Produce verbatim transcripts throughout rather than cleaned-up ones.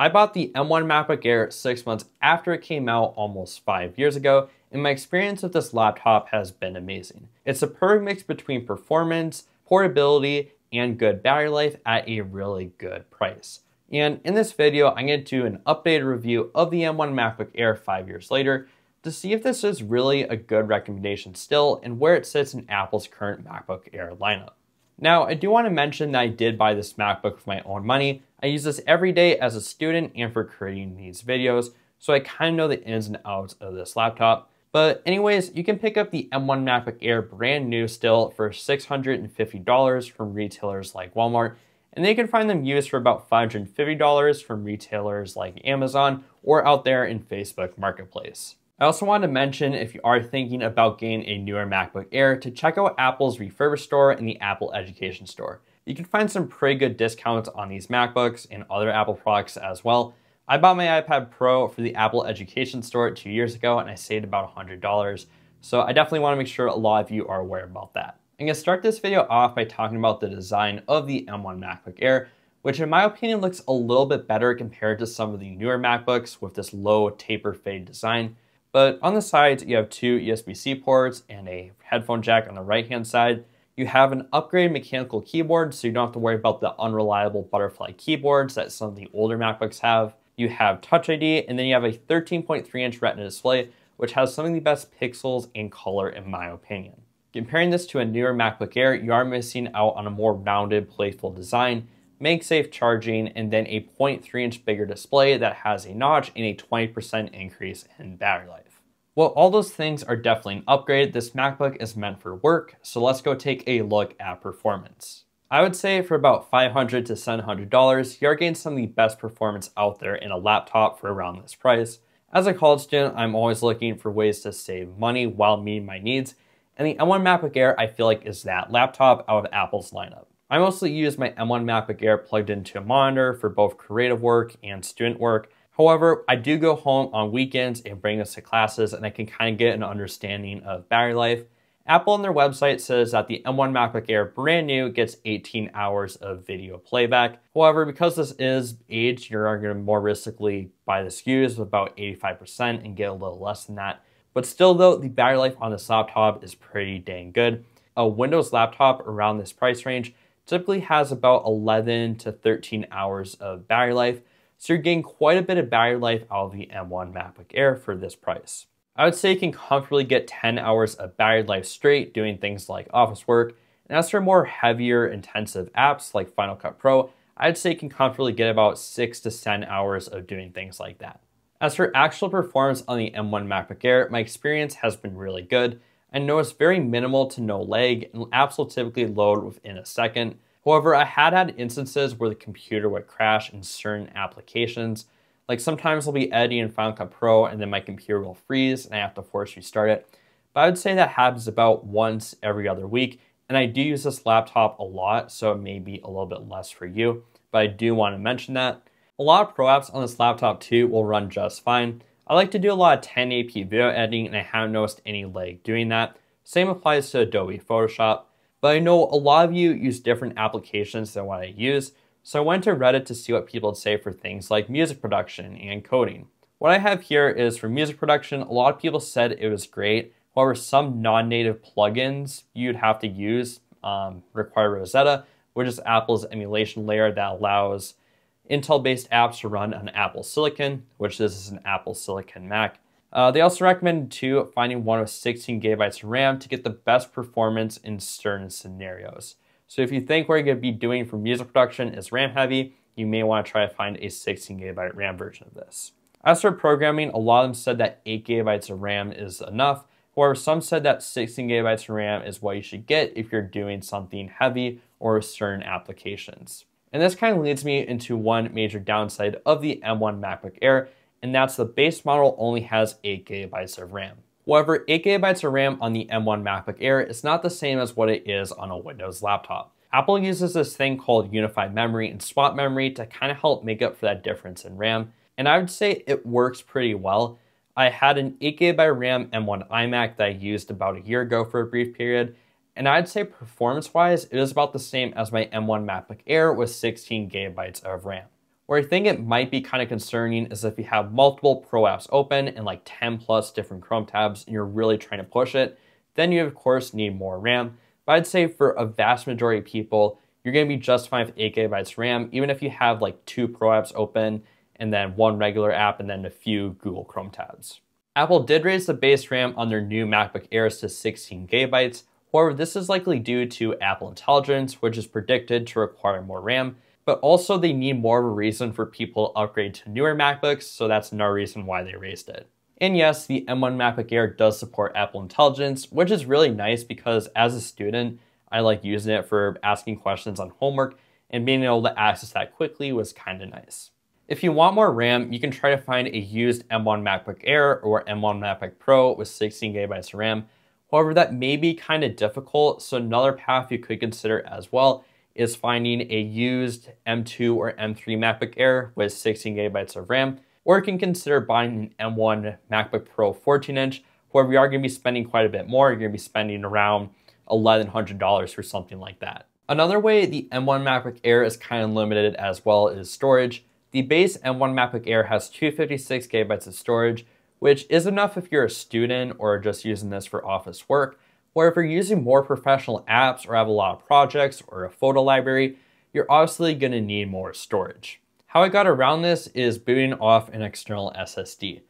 I bought the M one MacBook Air six months after it came out almost five years ago, and my experience with this laptop has been amazing. It's a perfect mix between performance, portability, and good battery life at a really good price. And in this video, I'm going to do an updated review of the M one MacBook Air five years later to see if this is really a good recommendation still and where it sits in Apple's current MacBook Air lineup. Now, I do want to mention that I did buy this MacBook with my own money. I use this every day as a student and for creating these videos, so I kind of know the ins and outs of this laptop. But anyways, you can pick up the M one MacBook Air brand new still for six hundred fifty dollars from retailers like Walmart, and they can find them used for about five hundred fifty dollars from retailers like Amazon or out there in Facebook Marketplace. I also wanted to mention, if you are thinking about getting a newer MacBook Air, to check out Apple's refurbished store and the Apple Education Store. You can find some pretty good discounts on these MacBooks and other Apple products as well. I bought my iPad Pro for the Apple Education Store two years ago and I saved about one hundred dollars. So I definitely want to make sure a lot of you are aware about that. I'm going to start this video off by talking about the design of the M one MacBook Air, which in my opinion looks a little bit better compared to some of the newer MacBooks with this low taper fade design. But on the sides, you have two U S B C ports and a headphone jack on the right-hand side. You have an upgraded mechanical keyboard, so you don't have to worry about the unreliable butterfly keyboards that some of the older MacBooks have. You have Touch I D, and then you have a thirteen point three inch Retina display, which has some of the best pixels and color in my opinion. Comparing this to a newer MacBook Air, you are missing out on a more rounded, playful design, MagSafe charging, and then a zero point three inch bigger display that has a notch and a twenty percent increase in battery life. Well, all those things are definitely an upgrade. This MacBook is meant for work, so let's go take a look at performance. I would say for about five hundred to seven hundred dollars, you're getting some of the best performance out there in a laptop for around this price. As a college student, I'm always looking for ways to save money while meeting my needs, and the M one MacBook Air I feel like is that laptop out of Apple's lineup. I mostly use my M one MacBook Air plugged into a monitor for both creative work and student work. However, I do go home on weekends and bring this to classes, and I can kind of get an understanding of battery life. Apple on their website says that the M one MacBook Air brand new gets eighteen hours of video playback. However, because this is aged, you're going to more realistically buy the S K Us with about eighty-five percent and get a little less than that. But still though, the battery life on this laptop is pretty dang good. A Windows laptop around this price range typically has about eleven to thirteen hours of battery life, so you're getting quite a bit of battery life out of the M one MacBook Air for this price. I would say you can comfortably get ten hours of battery life straight doing things like office work, and as for more heavier, intensive apps like Final Cut Pro, I'd say you can comfortably get about six to ten hours of doing things like that. As for actual performance on the M one MacBook Air, my experience has been really good. I noticed very minimal to no lag, and apps will typically load within a second. However, I had had instances where the computer would crash in certain applications. Like sometimes I'll be editing in Final Cut Pro and then my computer will freeze and I have to force restart it. But I would say that happens about once every other week, and I do use this laptop a lot, so it may be a little bit less for you, but I do want to mention that. A lot of pro apps on this laptop too will run just fine. I like to do a lot of ten eighty p video editing, and I haven't noticed any lag doing that. Same applies to Adobe Photoshop, but I know a lot of you use different applications than what I use, so I went to Reddit to see what people would say for things like music production and coding. What I have here is for music production, a lot of people said it was great. However, some non-native plugins you'd have to use um, require Rosetta, which is Apple's emulation layer that allows Intel-based apps to run on Apple Silicon, which this is an Apple Silicon Mac. Uh, they also recommend too finding one with sixteen gigabytes of RAM to get the best performance in certain scenarios. So if you think what you're going to be doing for music production is RAM heavy, you may want to try to find a sixteen gigabyte RAM version of this. As for programming, a lot of them said that eight gigabytes of RAM is enough. However, some said that sixteen gigabytes of RAM is what you should get if you're doing something heavy or certain applications. And this kind of leads me into one major downside of the M one MacBook Air, and that's the base model only has eight gigabytes of RAM. However, eight gigabytes of RAM on the M one MacBook Air is not the same as what it is on a Windows laptop. Apple uses this thing called unified memory and swap memory to kind of help make up for that difference in RAM, and I would say it works pretty well. I had an eight gigabyte RAM M one iMac that I used about a year ago for a brief period, and I'd say performance-wise, it is about the same as my M one MacBook Air with sixteen gigabytes of RAM. Where I think it might be kind of concerning is if you have multiple Pro apps open and like ten plus different Chrome tabs and you're really trying to push it, then you of course need more RAM. But I'd say for a vast majority of people, you're gonna be just fine with eight gigabytes RAM, even if you have like two Pro apps open and then one regular app and then a few Google Chrome tabs. Apple did raise the base RAM on their new MacBook Airs to sixteen gigabytes. However, this is likely due to Apple Intelligence, which is predicted to require more RAM. But also they need more of a reason for people to upgrade to newer MacBooks, so that's another reason why they raised it. And yes, the M one MacBook Air does support Apple Intelligence, which is really nice because as a student, I like using it for asking questions on homework, and being able to access that quickly was kind of nice. If you want more RAM, you can try to find a used M one MacBook Air or M one MacBook Pro with sixteen gigabytes of RAM. However, that may be kind of difficult, so another path you could consider as well is finding a used M two or M three MacBook Air with sixteen gigabytes of RAM, or you can consider buying an M one MacBook Pro fourteen inch. However, you are going to be spending quite a bit more. You're going to be spending around eleven hundred dollars for something like that. Another way the M one MacBook Air is kind of limited as well is storage. The base M one MacBook Air has two hundred fifty-six gigabytes of storage, which is enough if you're a student or just using this for office work. Or if you're using more professional apps or have a lot of projects or a photo library, you're obviously going to need more storage. How I got around this is booting off an external S S D.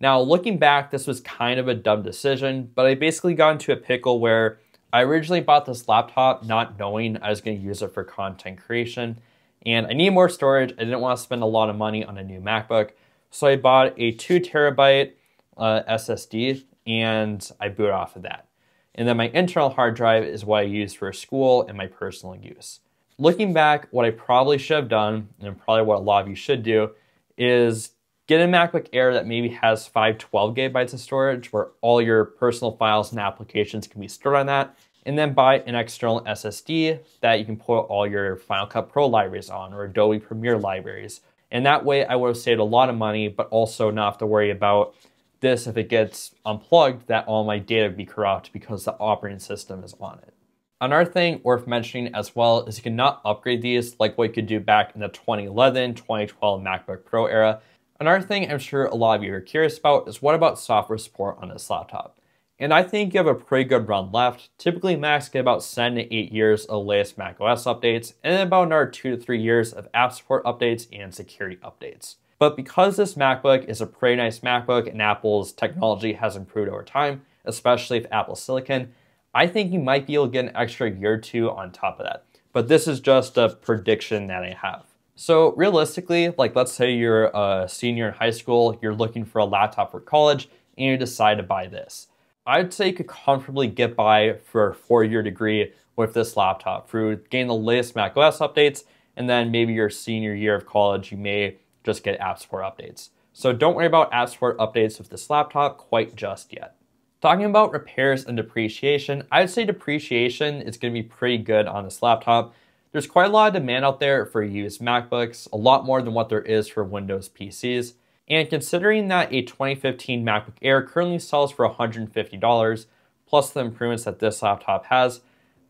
Now looking back, this was kind of a dumb decision, but I basically got into a pickle where I originally bought this laptop not knowing I was going to use it for content creation, and I need more storage. I didn't want to spend a lot of money on a new MacBook, so I bought a two terabyte uh, S S D and I boot off of that. And then my internal hard drive is what I use for school and my personal use. Looking back, what I probably should have done, and probably what a lot of you should do, is get a MacBook Air that maybe has five twelve gigabytes of storage where all your personal files and applications can be stored on that, and then buy an external S S D that you can put all your Final Cut Pro libraries on or Adobe Premiere libraries. And that way I would have saved a lot of money, but also not have to worry about this, if it gets unplugged, that all my data would be corrupt because the operating system is on it. Another thing worth mentioning as well is you cannot upgrade these like what you could do back in the twenty eleven, twenty twelve MacBook Pro era. Another thing I'm sure a lot of you are curious about is what about software support on this laptop? And I think you have a pretty good run left. Typically Macs get about seven to eight years of latest macOS updates and then about another two to three years of app support updates and security updates. But because this MacBook is a pretty nice MacBook and Apple's technology has improved over time, especially with Apple Silicon, I think you might be able to get an extra year or two on top of that. But this is just a prediction that I have. So realistically, like let's say you're a senior in high school, you're looking for a laptop for college, and you decide to buy this. I'd say you could comfortably get by for a four-year degree with this laptop through getting the latest macOS updates, and then maybe your senior year of college, you may just get app support updates. So don't worry about app support updates with this laptop quite just yet. Talking about repairs and depreciation, I'd say depreciation is gonna be pretty good on this laptop. There's quite a lot of demand out there for used MacBooks, a lot more than what there is for Windows P Cs. And considering that a twenty fifteen MacBook Air currently sells for one hundred fifty dollars, plus the improvements that this laptop has,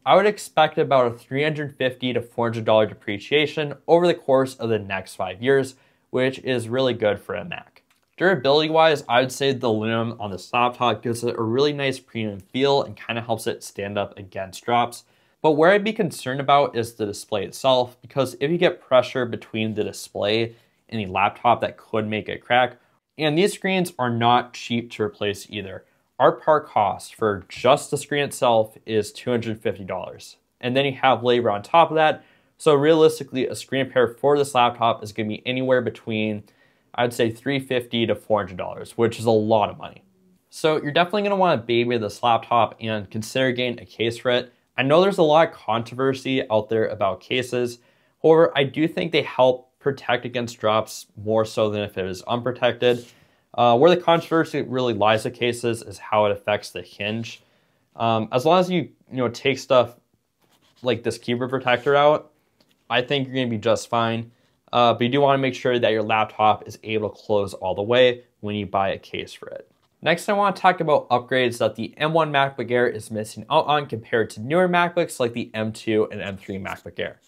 I would expect about a three hundred fifty to four hundred dollars depreciation over the course of the next five years, which is really good for a Mac. Durability wise, I would say the aluminum on this laptop gives it a really nice premium feel and kind of helps it stand up against drops. But where I'd be concerned about is the display itself, because if you get pressure between the display and the laptop, that could make it crack. And these screens are not cheap to replace either. Our par cost for just the screen itself is two hundred fifty dollars. And then you have labor on top of that. So realistically, a screen repair for this laptop is going to be anywhere between, I'd say three hundred fifty to four hundred dollars, which is a lot of money. So you're definitely going to want to baby this laptop and consider getting a case for it. I know there's a lot of controversy out there about cases. However, I do think they help protect against drops more so than if it is unprotected. Uh, where the controversy really lies with cases is how it affects the hinge. Um, as long as you, you know, take stuff like this keyboard protector out, I think you're going to be just fine, uh, but you do want to make sure that your laptop is able to close all the way when you buy a case for it. Next, I want to talk about upgrades that the M one MacBook Air is missing out on compared to newer MacBooks like the M two and M three MacBook Air.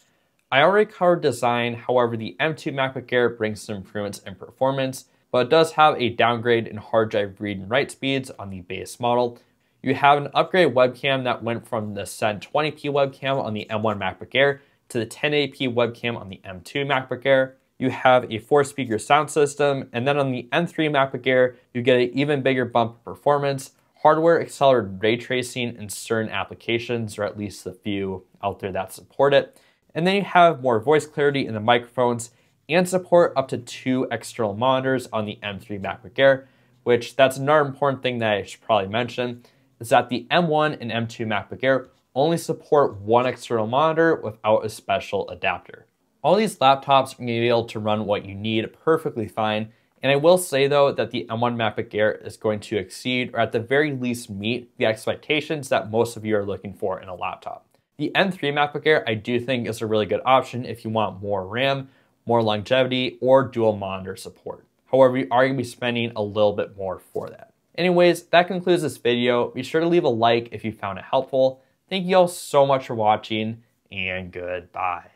I already covered design, however the M two MacBook Air brings some improvements in performance, but it does have a downgrade in hard drive read and write speeds on the base model. You have an upgraded webcam that went from the seven twenty p webcam on the M one MacBook Air to the ten eighty p webcam on the M two MacBook Air. You have a four-speaker sound system, and then on the M three MacBook Air, you get an even bigger bump in performance, hardware accelerated ray tracing in certain applications, or at least the few out there that support it. And then you have more voice clarity in the microphones and support up to two external monitors on the M three MacBook Air, which that's another important thing that I should probably mention, is that the M one and M two MacBook Air only support one external monitor without a special adapter. All these laptops are going to be able to run what you need perfectly fine, and I will say though that the M one MacBook Air is going to exceed, or at the very least meet, the expectations that most of you are looking for in a laptop. The M three MacBook Air I do think is a really good option if you want more RAM, more longevity, or dual monitor support. However, you are going to be spending a little bit more for that. Anyways, that concludes this video. Be sure to leave a like if you found it helpful. Thank you all so much for watching, and goodbye.